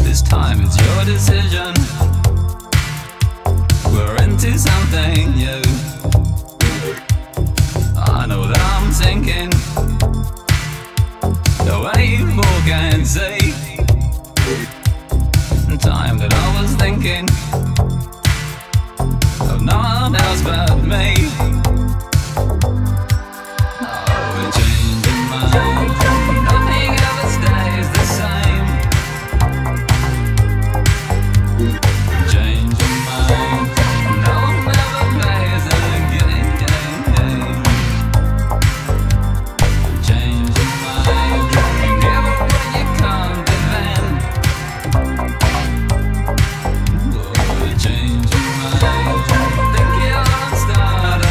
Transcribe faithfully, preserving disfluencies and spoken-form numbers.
This time it's your decision. We're into something new. I know that I'm thinking the way you walk and see. The time that I was thinking of no one else but me. Oh, we're changing minds. Change your mind, think you're on star.